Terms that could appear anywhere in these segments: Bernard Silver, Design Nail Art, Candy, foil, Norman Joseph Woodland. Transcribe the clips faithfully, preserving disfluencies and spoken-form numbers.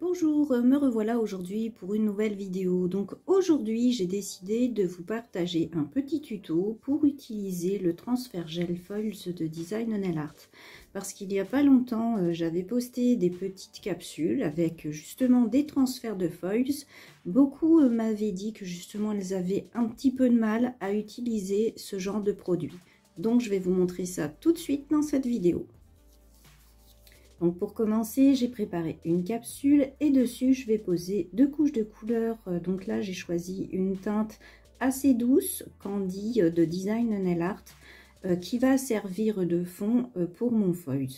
Bonjour, me revoilà aujourd'hui pour une nouvelle vidéo. Donc aujourd'hui j'ai décidé de vous partager un petit tuto pour utiliser le transfert gel foils de Design Nail Art, parce qu'il n'y a pas longtemps j'avais posté des petites capsules avec justement des transferts de foils. Beaucoup m'avaient dit que justement elles avaient un petit peu de mal à utiliser ce genre de produit, donc je vais vous montrer ça tout de suite dans cette vidéo. Donc pour commencer, j'ai préparé une capsule et dessus je vais poser deux couches de couleur. Donc là j'ai choisi une teinte assez douce, Candy de Design Nail Art, qui va servir de fond pour mon foil.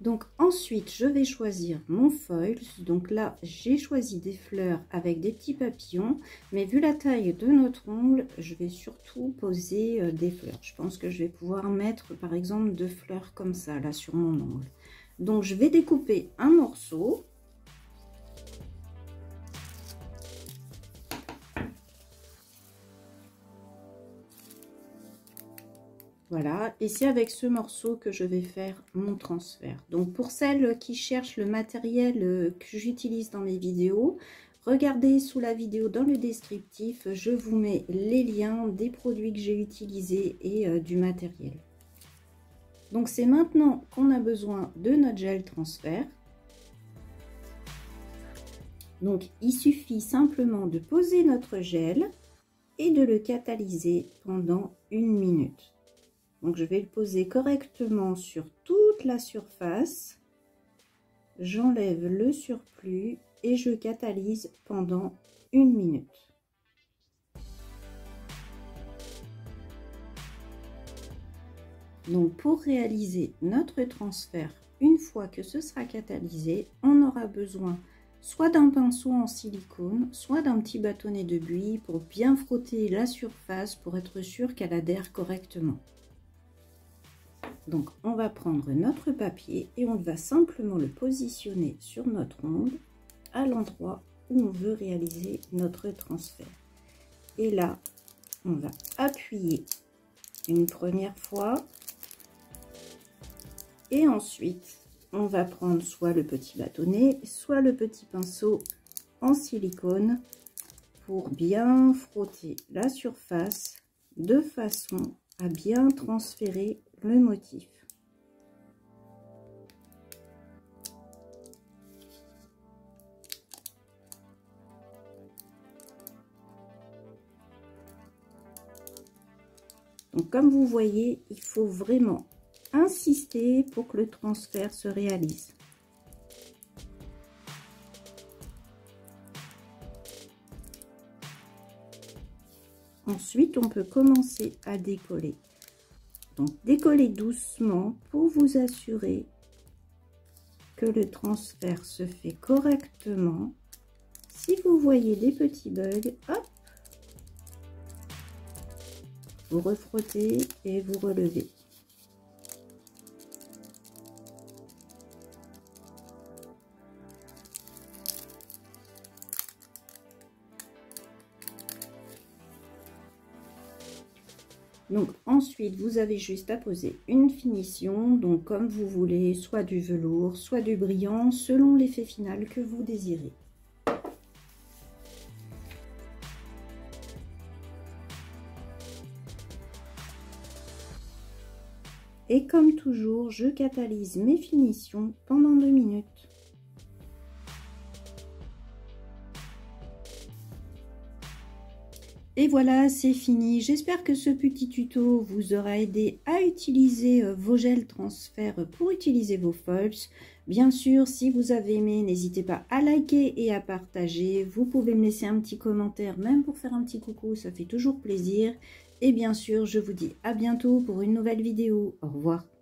Donc ensuite je vais choisir mon foil. Donc là j'ai choisi des fleurs avec des petits papillons, mais vu la taille de notre ongle je vais surtout poser des fleurs. Je pense que je vais pouvoir mettre par exemple deux fleurs comme ça là sur mon ongle. Donc je vais découper un morceau. Voilà, et c'est avec ce morceau que je vais faire mon transfert. Donc pour celles qui cherchent le matériel que j'utilise dans mes vidéos, regardez sous la vidéo dans le descriptif, je vous mets les liens des produits que j'ai utilisés et euh, du matériel. Donc c'est maintenant qu'on a besoin de notre gel transfert. Donc il suffit simplement de poser notre gel et de le catalyser pendant une minute. Donc je vais le poser correctement sur toute la surface, j'enlève le surplus et je catalyse pendant une minute. Donc pour réaliser notre transfert, une fois que ce sera catalysé, on aura besoin soit d'un pinceau en silicone, soit d'un petit bâtonnet de buis pour bien frotter la surface pour être sûr qu'elle adhère correctement. Donc on va prendre notre papier et on va simplement le positionner sur notre ongle à l'endroit où on veut réaliser notre transfert. Et là, on va appuyer une première fois. Et ensuite, on va prendre soit le petit bâtonnet, soit le petit pinceau en silicone pour bien frotter la surface de façon à bien transférer le motif. Donc comme vous voyez, il faut vraiment insister pour que le transfert se réalise. Ensuite, on peut commencer à décoller. Donc décollez doucement pour vous assurer que le transfert se fait correctement. Si vous voyez des petits bugs, hop, vous refrottez et vous relevez. Donc ensuite, vous avez juste à poser une finition, donc comme vous voulez, soit du velours, soit du brillant, selon l'effet final que vous désirez. Et comme toujours, je catalyse mes finitions pendant deux minutes. Et voilà, c'est fini. J'espère que ce petit tuto vous aura aidé à utiliser vos gels transferts pour utiliser vos foils. Bien sûr, si vous avez aimé, n'hésitez pas à liker et à partager. Vous pouvez me laisser un petit commentaire, même pour faire un petit coucou, ça fait toujours plaisir. Et bien sûr, je vous dis à bientôt pour une nouvelle vidéo. Au revoir.